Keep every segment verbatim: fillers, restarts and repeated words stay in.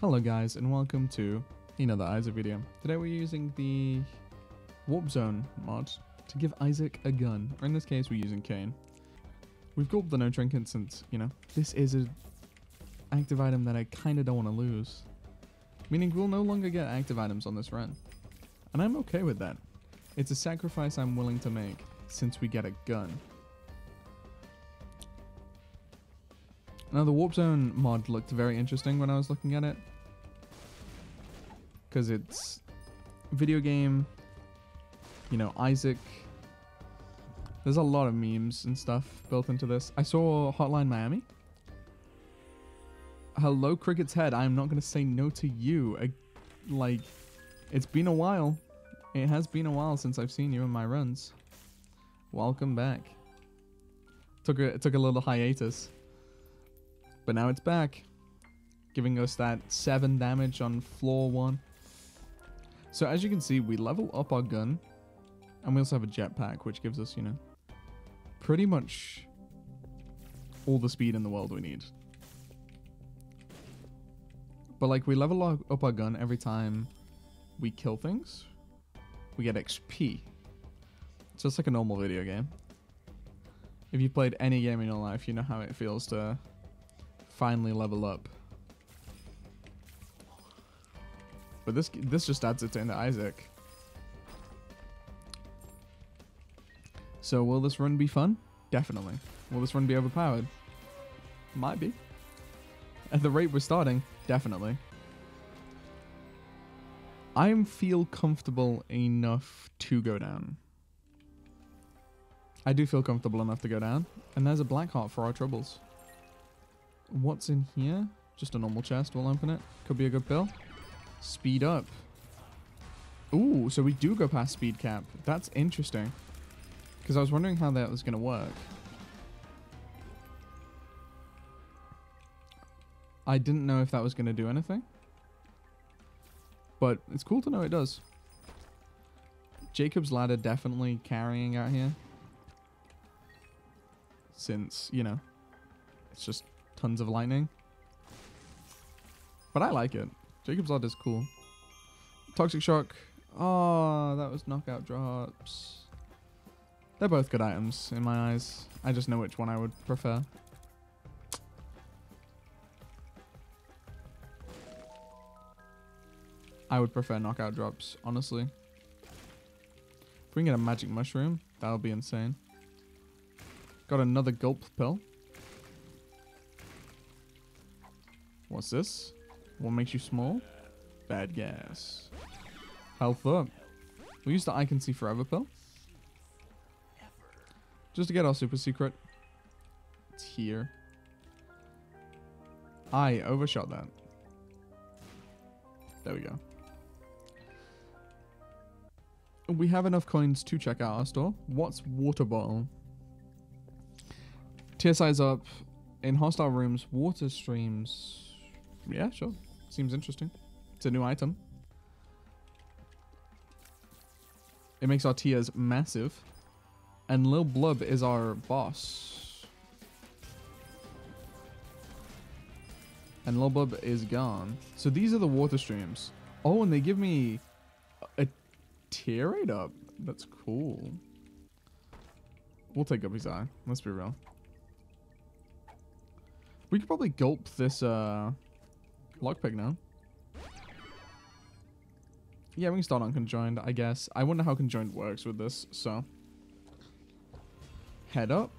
Hello guys and welcome to another Isaac video. Today we're using the Warp Zone mod to give Isaac a gun, or in this case we're using Cain. We've got the no trinket since, you know, this is an active item that I kind of don't want to lose. Meaning we'll no longer get active items on this run. And I'm okay with that. It's a sacrifice I'm willing to make since we get a gun. Now the Warp Zone mod looked very interesting when I was looking at it, because it's video game, you know, Isaac. There's a lot of memes and stuff built into this. I saw Hotline Miami. Hello Cricket's Head, I'm not going to say no to you. I, like, it's been a while. It has been a while since I've seen you in my runs. Welcome back. Took a, took a little hiatus. But now it's back, giving us that seven damage on floor one. So as you can see, we level up our gun, and we also have a jetpack, which gives us, you know, pretty much all the speed in the world we need. But like, we level up our gun every time we kill things, we get X P. It's just like a normal video game. If you played any game in your life, you know how it feels to finally level up. But this this just adds it into Isaac. So will this run be fun? Definitely. Will this run be overpowered? Might be. At the rate we're starting, definitely. I feel comfortable enough to go down. I do feel comfortable enough to go down. And there's a black heart for our troubles. What's in here? Just a normal chest. We'll open it. Could be a good pill. Speed up. Ooh, so we do go past speed cap. That's interesting. Because I was wondering how that was going to work. I didn't know if that was going to do anything. But it's cool to know it does. Jacob's Ladder definitely carrying out here. Since, you know, it's just tons of lightning. But I like it. Jacob's Blood is cool. Toxic Shock. Oh, that was knockout drops. They're both good items in my eyes. I just know which one I would prefer. I would prefer knockout drops, honestly. If we can get a magic mushroom, that would be insane. Got another gulp pill. What's this? What makes you small? Bad gas. Health up. We'll use the I Can See Forever pill. Just to get our super secret. It's here. I overshot that. There we go. We have enough coins to check out our store. What's water bottle? Tier size up. In hostile rooms, water streams. Yeah, sure. Seems interesting. It's a new item. It makes our tiers massive. And Lil Blub is our boss. And Lil Blub is gone. So these are the water streams. Oh, and they give me a tier rate up. That's cool. We'll take Guppy's eye. Let's be real. We could probably gulp this, uh... lockpick now. Yeah, we can start on Conjoined, I guess. I wonder how Conjoined works with this, so. Head up.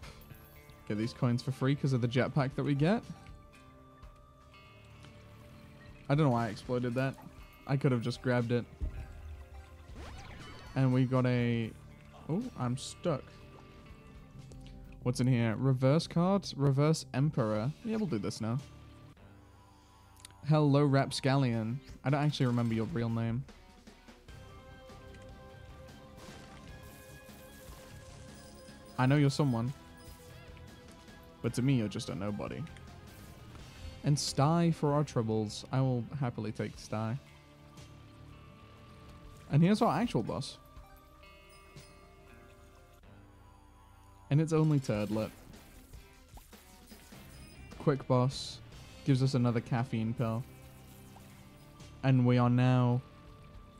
Get these coins for free because of the jetpack that we get. I don't know why I exploded that. I could have just grabbed it. And we got a... Oh, I'm stuck. What's in here? Reverse cards? Reverse Emperor. Yeah, we'll do this now. Hello, Rapscallion. I don't actually remember your real name. I know you're someone. But to me, you're just a nobody. And Sty for our troubles. I will happily take Sty. And here's our actual boss. And it's only Turdlet. Quick boss. Gives us another caffeine pill. And we are now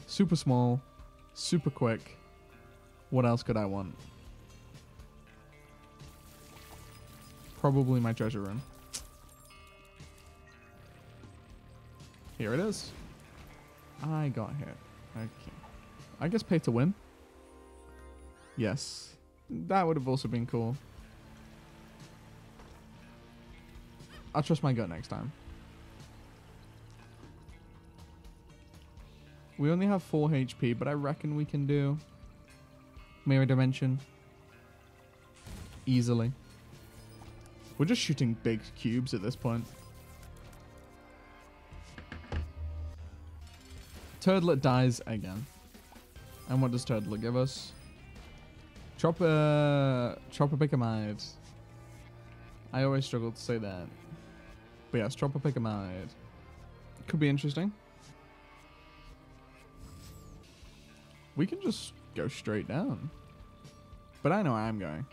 super small, super quick. What else could I want? Probably my treasure room. Here it is. I got hit. Okay. I guess pay to win. Yes. That would have also been cool. I'll trust my gut next time. We only have four H P, but I reckon we can do Mirror Dimension easily. We're just shooting big cubes at this point. Turdlet dies again. And what does Turdlet give us? Chopper... Chopper Pick'em-eyed. I always struggle to say that. But yes, Chopper Pick'em-eyed. Could be interesting. We can just go straight down. But I know I am going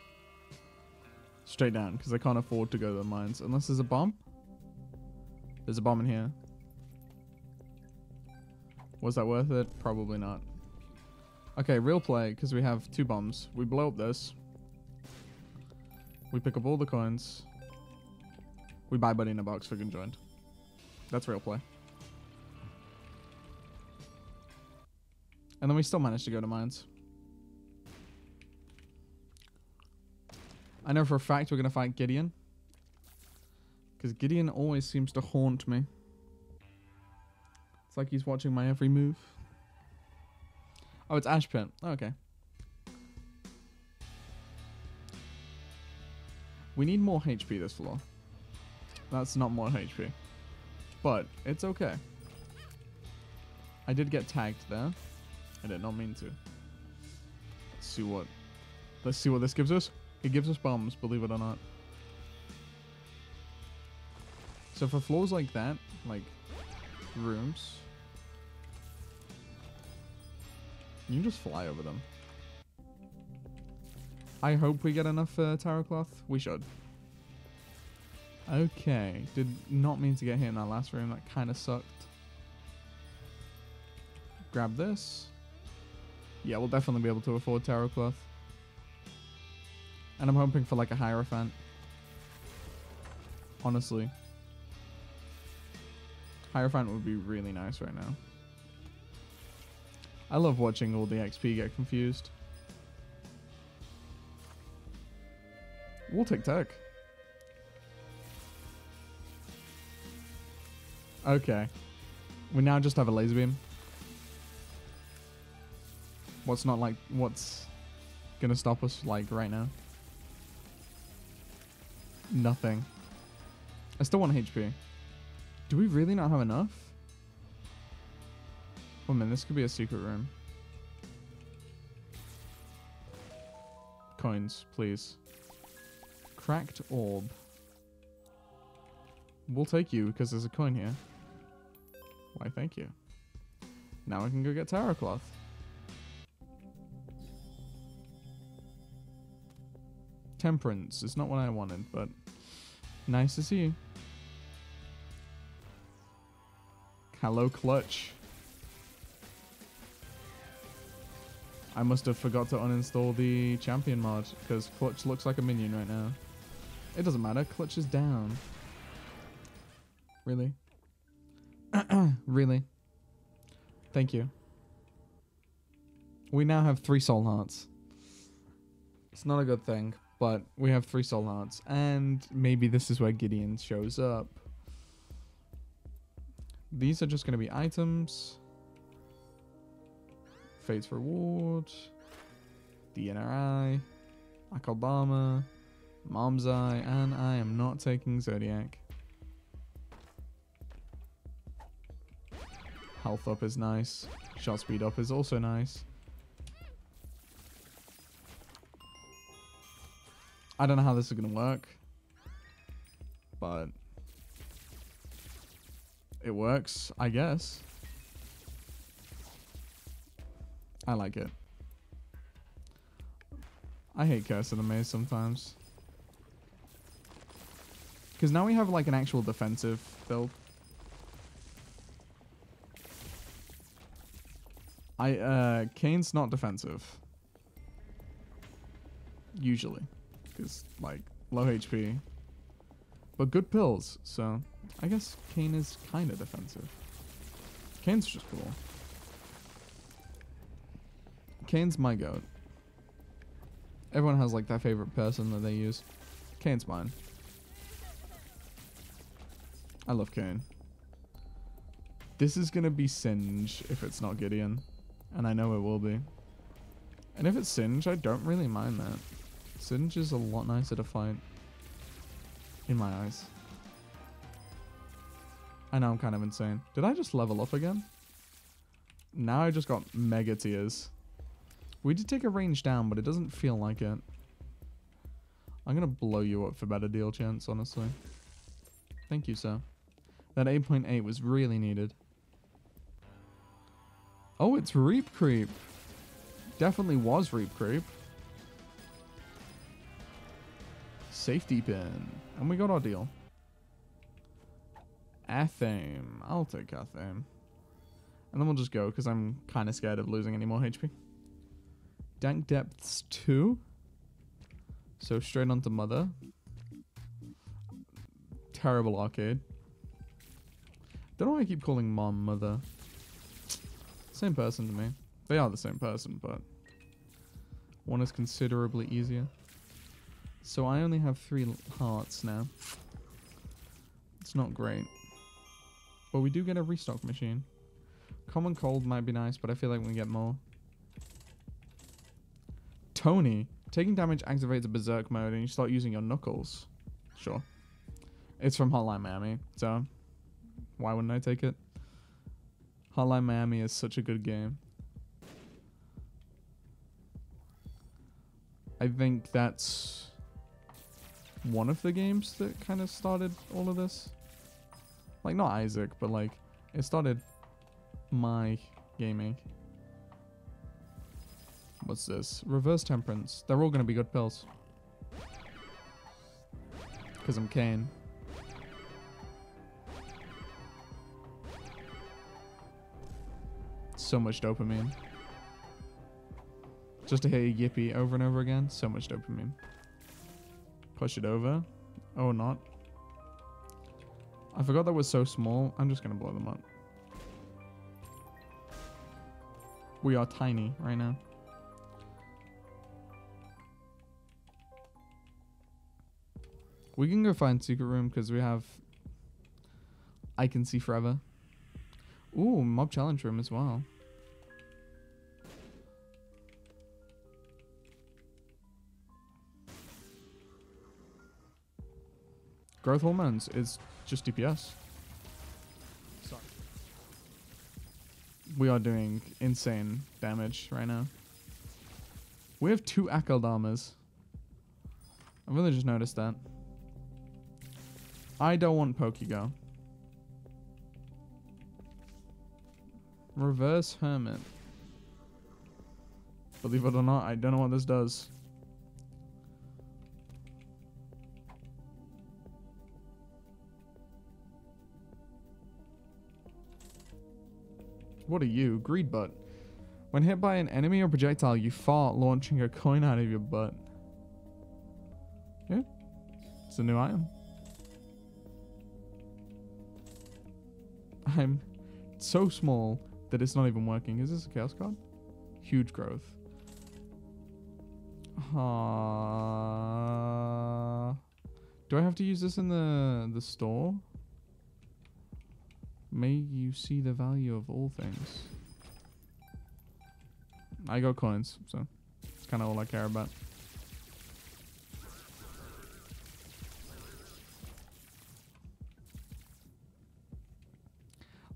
straight down, because I can't afford to go to the mines. Unless there's a bomb. There's a bomb in here. Was that worth it? Probably not. Okay, real play, because we have two bombs. We blow up this. We pick up all the coins. We buy Buddy in a box for Conjoined. That's real play. And then we still managed to go to mines. I know for a fact we're going to fight Gideon. Because Gideon always seems to haunt me. It's like he's watching my every move. Oh, it's Ashpit. Oh, okay. We need more H P this floor. That's not more H P. But it's okay. I did get tagged there. I did not mean to. Let's see what... Let's see what this gives us. It gives us bombs, believe it or not. So for floors like that, like rooms, you can just fly over them. I hope we get enough uh, tarot cloth. We should. Okay. Did not mean to get hit in that last room. That kind of sucked. Grab this. Yeah, we'll definitely be able to afford tarot cloth. And I'm hoping for like a Hierophant. Honestly. Hierophant would be really nice right now. I love watching all the X P get confused. We'll take tech. Okay. We now just have a laser beam. What's not like... What's gonna stop us like right now? Nothing. I still want H P. Do we really not have enough? Oh man, this could be a secret room. Coins, please. Cracked orb. We'll take you because there's a coin here. Why, thank you. Now I can go get tarot cloth. Temperance. It's not what I wanted, but nice to see you. Hello, Clutch. I must have forgot to uninstall the champion mod because Clutch looks like a minion right now. It doesn't matter. Clutch is down. Really? Really? Thank you. We now have three soul hearts. It's not a good thing, but we have three soul hearts. And maybe this is where Gideon shows up. These are just going to be items. Fate's Reward. The Inner Eye. Akalbama. Mom's Eye. And I am not taking Zodiac. Health up is nice. Shot speed up is also nice. I don't know how this is going to work. But... it works, I guess. I like it. I hate Curse of the Maze sometimes. Because now we have like an actual defensive build. I uh Cain's not defensive. Usually. Because like low H P. But good pills, so I guess Cain is kinda defensive. Cain's just cool. Cain's my goat. Everyone has like their favorite person that they use. Cain's mine. I love Cain. This is gonna be Singe if it's not Gideon. And I know it will be. And if it's Singe, I don't really mind that. Singe is a lot nicer to fight. In my eyes. I know I'm kind of insane. Did I just level up again? Now I just got mega tiers. We did take a range down, but it doesn't feel like it. I'm gonna blow you up for better deal chance, honestly. Thank you, sir. That eight point eight was really needed. Oh, it's Reap Creep. Definitely was Reap Creep. Safety pin. And we got our deal. Athame. I'll take Athame. And then we'll just go, because I'm kind of scared of losing any more H P. Dank Depths two. So straight onto Mother. Terrible arcade. Don't know why I keep calling Mom Mother. Same person to me. They are the same person, but one is considerably easier. So I only have three hearts now. It's not great. But we do get a restock machine. Common Cold might be nice, but I feel like we get more. Tony. Taking damage activates a berserk mode and you start using your knuckles. Sure. It's from Hotline Miami, so why wouldn't I take it? Hotline Miami is such a good game. I think that's one of the games that kind of started all of this. Like, not Isaac, but like, it started my gaming. What's this? Reverse Temperance. They're all going to be good pills. Because I'm Cain. So much dopamine. Just to hear yippee over and over again. So much dopamine. Push it over. Oh, not. I forgot that was so small. I'm just going to blow them up. We are tiny right now. We can go find secret room because we have... I can see forever. Ooh, mob challenge room as well. Growth hormones is just D P S. Sorry. We are doing insane damage right now. We have two Akeld armors. I really just noticed that. I don't want Pokego. Reverse Hermit. Believe it or not, I don't know what this does. What are you? Greed butt. When hit by an enemy or projectile, you fart, launching a coin out of your butt. Yeah. It's a new item. I'm so small that it's not even working. Is this a chaos card? Huge growth. Uh, do I have to use this in the, the store? May you see the value of all things. I got coins, so it's kind of all I care about.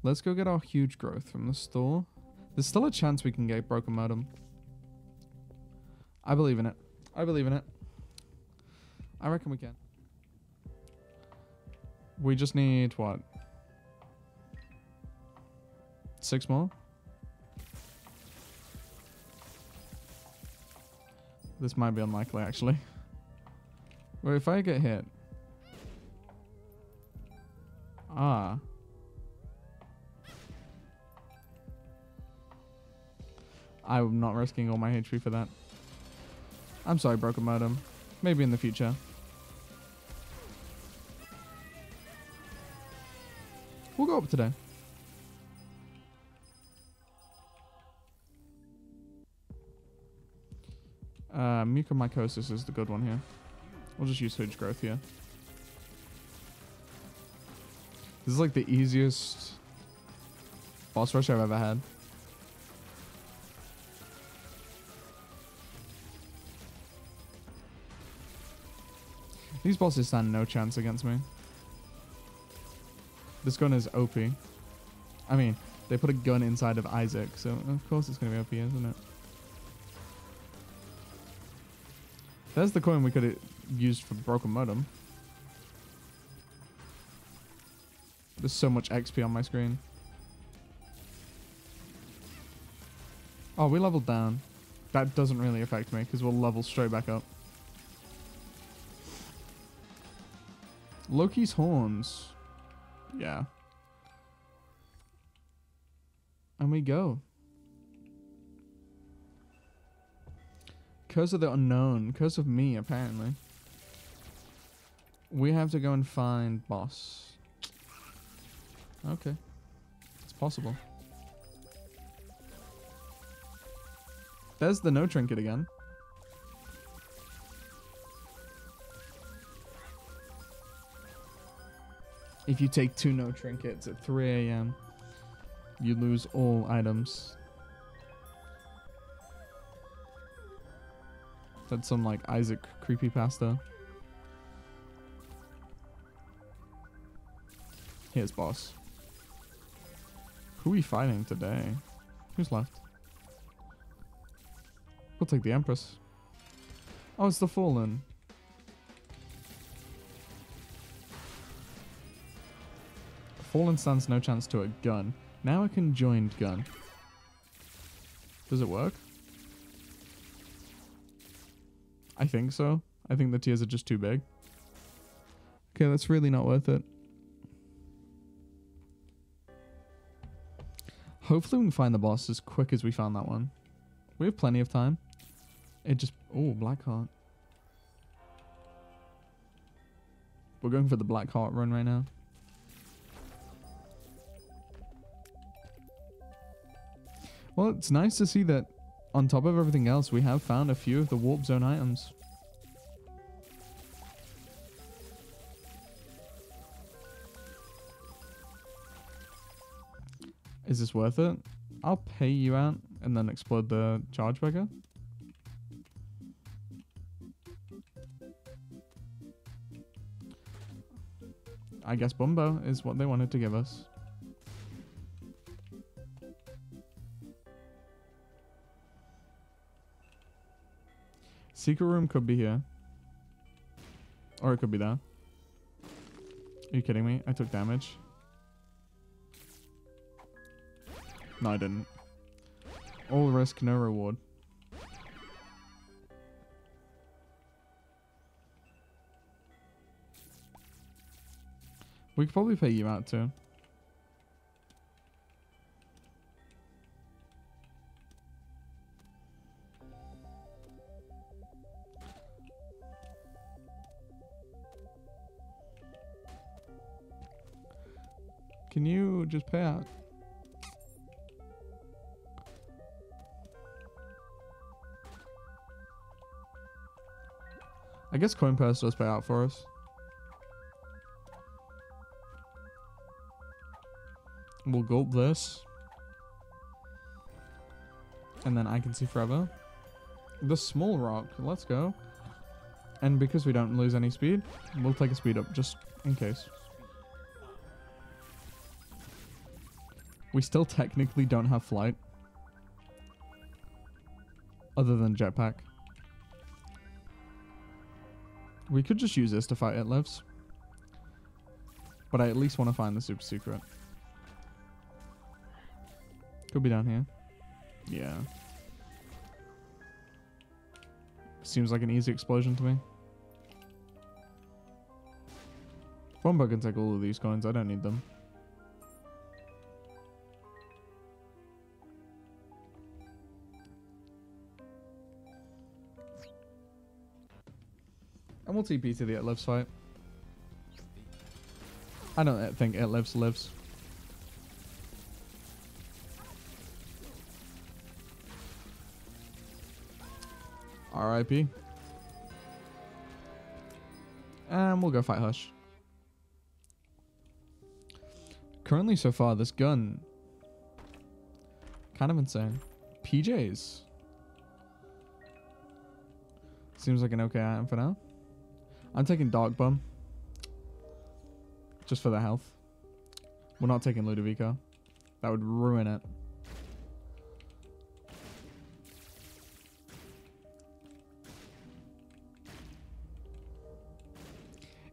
Let's go get our huge growth from the store. There's still a chance we can get broken modem. I believe in it. I believe in it. I reckon we can. We just need what? Six more? This might be unlikely, actually. Wait, if I get hit. Ah. I'm not risking all my H P for that. I'm sorry, broken modem. Maybe in the future. We'll go up today. Uh, mucomycosis is the good one here. We'll just use huge growth here. This is like the easiest boss rush I've ever had. These bosses stand no chance against me. This gun is O P. I mean, they put a gun inside of Isaac, so of course it's going to be O P, isn't it? There's the coin we could have used for broken modem. There's so much X P on my screen. Oh, we leveled down. That doesn't really affect me because we'll level straight back up. Loki's horns. Yeah. And we go. Curse of the unknown. Curse of me, apparently. We have to go and find boss. Okay. It's possible. There's the no trinket again. If you take two no trinkets at three A M, you lose all items. That's some like Isaac creepypasta. Here's boss. Who are we fighting today? Who's left? We'll take the Empress. Oh, it's the Fallen. Fallen stands no chance to a gun. Now a conjoined gun. Does it work? I think so. I think the tiers are just too big. Okay, that's really not worth it. Hopefully we can find the boss as quick as we found that one. We have plenty of time. It just... Oh, black heart. We're going for the black heart run right now. Well, it's nice to see that on top of everything else, we have found a few of the Warp Zone items. Is this worth it? I'll pay you out and then explode the chargebagger. I guess Bumbo is what they wanted to give us. Secret room could be here. Or it could be there. Are you kidding me? I took damage. No, I didn't. All risk, no reward. We could probably pay you out too. Can you just pay out? I guess coin purse does pay out for us. We'll gulp this. And then I can see forever. The small rock. Let's go. And because we don't lose any speed, we'll take a speed up just in case. We still technically don't have flight. Other than jetpack. We could just use this to fight It Lives. But I at least want to find the super secret. Could be down here. Yeah. Seems like an easy explosion to me. Bombo can take all of these coins. I don't need them. And we'll T P to the It Lives fight. I don't think It Lives lives. R I P. And we'll go fight Hush. Currently so far, this gun... kind of insane. P Js. Seems like an okay item for now. I'm taking Dark Bum. Just for the health. We're not taking Ludovico. That would ruin it.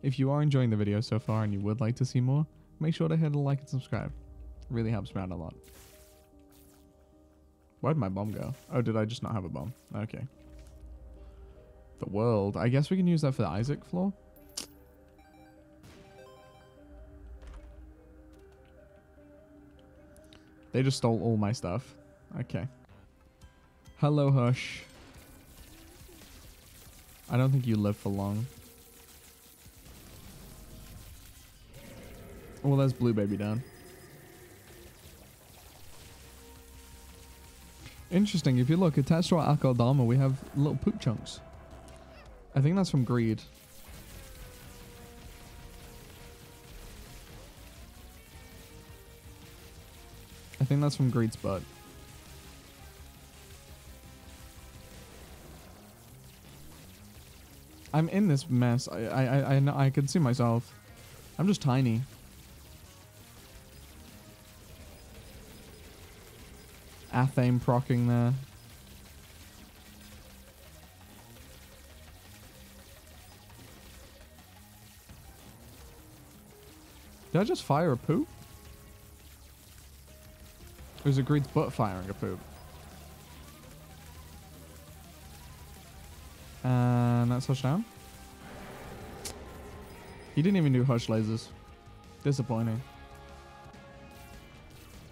If you are enjoying the video so far and you would like to see more, make sure to hit a like and subscribe. It really helps me out a lot. Where'd my bomb go? Oh, did I just not have a bomb? Okay. The world. I guess we can use that for the Isaac floor. They just stole all my stuff. Okay. Hello, Hush. I don't think you live for long. Well, there's Blue Baby down. Interesting. If you look, attached to our Akodama, we have little poop chunks. I think that's from Greed. I think that's from Greed's butt. I'm in this mess. I I I, I can see myself. I'm just tiny. Athame procking there. Did I just fire a poop? Or is it Greed's butt firing a poop? And that's Hush down. He didn't even do Hush lasers. Disappointing.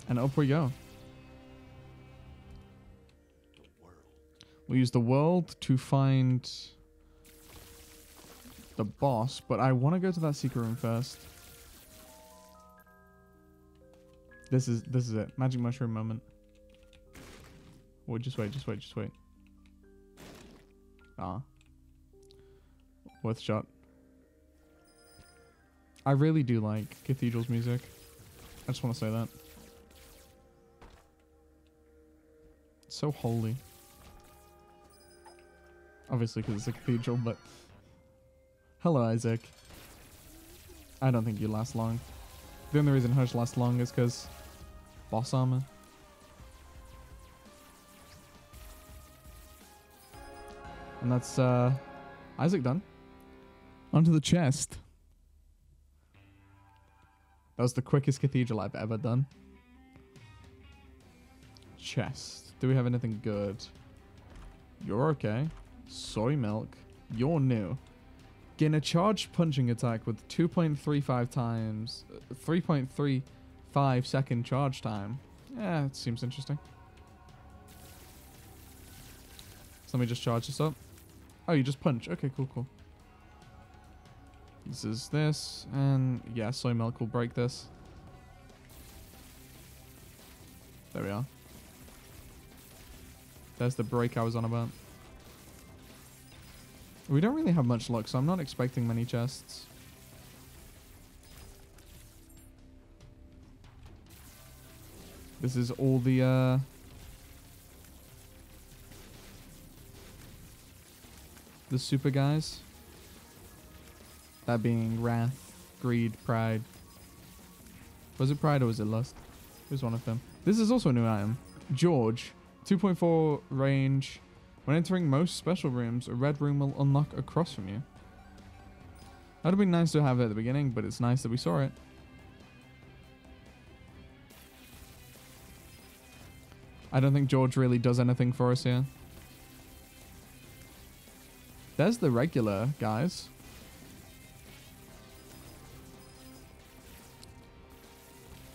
And up we go. We'll use the world to find the boss, but I want to go to that secret room first. This is this is it. Magic mushroom moment. Wait, just wait, just wait, just wait. Ah. Worth a shot. I really do like Cathedral's music. I just want to say that. It's so holy. Obviously, because it's a cathedral, but... Hello, Isaac. I don't think you last long. The only reason Hush lasts long is because... boss armor. And that's, uh... Isaac done. Onto the chest. That was the quickest cathedral I've ever done. Chest. Do we have anything good? You're okay. Soy Milk, you're new. Gain a charged punching attack with two point three five times, three point three five second charge time. Yeah, it seems interesting. So let me just charge this up. Oh, you just punch. Okay, cool, cool. This is this, and yeah, Soy Milk will break this. There we are. There's the break I was on about. We don't really have much luck, so I'm not expecting many chests. This is all the, uh... the super guys. That being Wrath, Greed, Pride. Was it Pride or was it Lust? It was one of them. This is also a new item. George, two point four range... When entering most special rooms, a red room will unlock across from you. That would be nice to have it at the beginning, but it's nice that we saw it. I don't think George really does anything for us here. There's the regular, guys.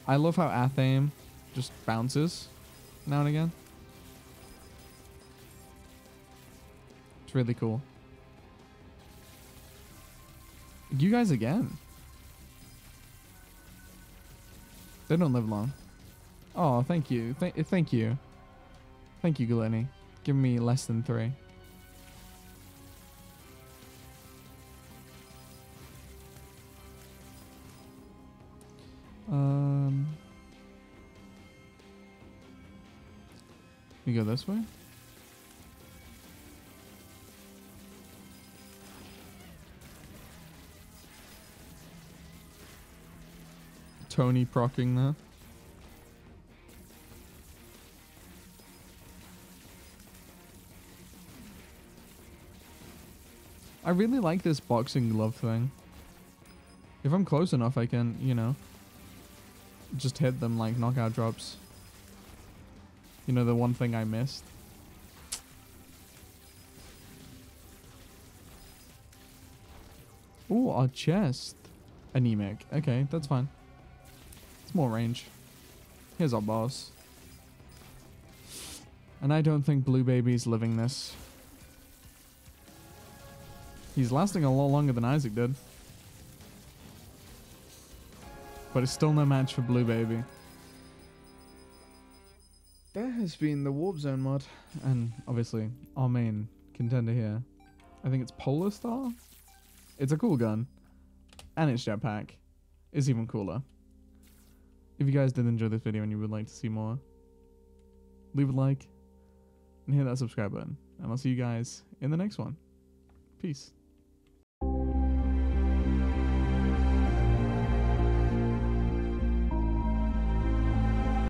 I love how Athame just bounces now and again. Really cool. You guys again. They don't live long. Oh, thank you. Th thank you. Thank you, Glenny. Give me less than three. Um, you go this way. Tony procking that. I really like this boxing glove thing. If I'm close enough, I can, you know, just hit them like knockout drops. You know, the one thing I missed. Ooh, our chest. Anemic. Okay, that's fine. It's more range. Here's our boss. And I don't think Blue Baby's living this. He's lasting a lot longer than Isaac did. But it's still no match for Blue Baby. That has been the Warp Zone mod. And obviously, our main contender here. I think it's Polar Star? It's a cool gun. And it's jetpack. It's even cooler. If you guys did enjoy this video and you would like to see more, leave a like and hit that subscribe button. And I'll see you guys in the next one. Peace.